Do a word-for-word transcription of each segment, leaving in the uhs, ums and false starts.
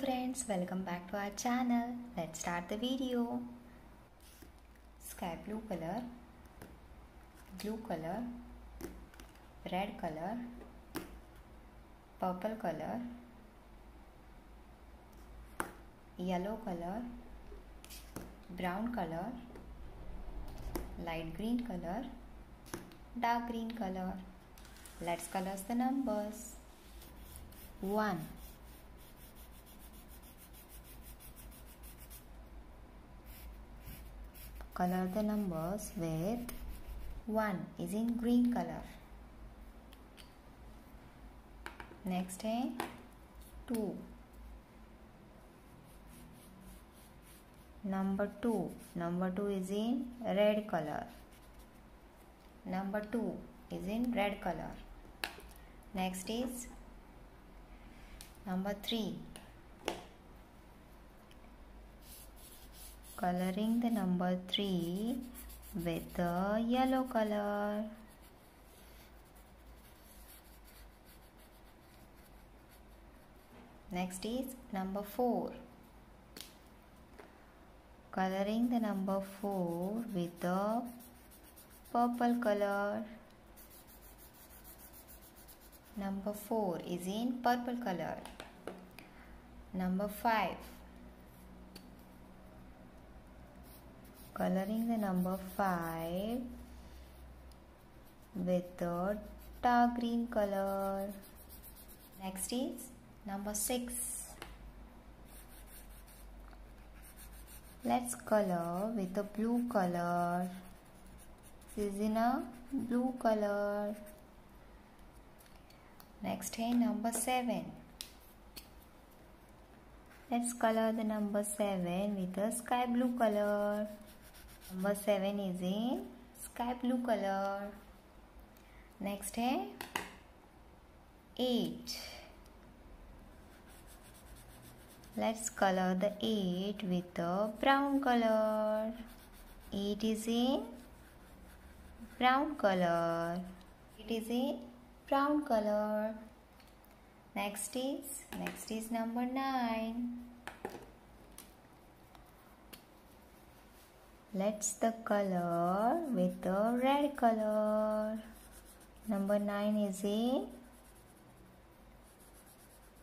friends, welcome back to our channel. Let's start the video. Sky blue color, blue color, red color, purple color, yellow color, brown color, light green color, dark green color. Let's color the numbers. One, color the numbers with one is in green color. Next है two. Number two. Number two is in red color. Number two is in red color. Next is number three. Coloring the number three with the yellow color. Next is number four. Coloring the number four with the purple color. Number four is in purple color. Number five. Coloring the number five with the dark green color. Next is number six. Let's color with the blue color. This is in a blue color. Next है number seven. Let's color the number seven with a sky blue color. Number seven is in sky blue color. Next है eight. Let's color the eight with a brown color. eight is in brown color. It is in brown color. Next is next is number nine. Let's the color with the red color. Number nine is in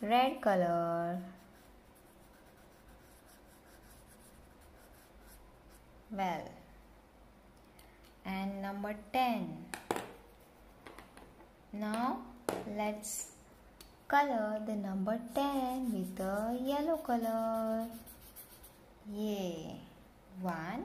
red color. Well, and number ten. Now let's color the number ten with the yellow color. Yay! One,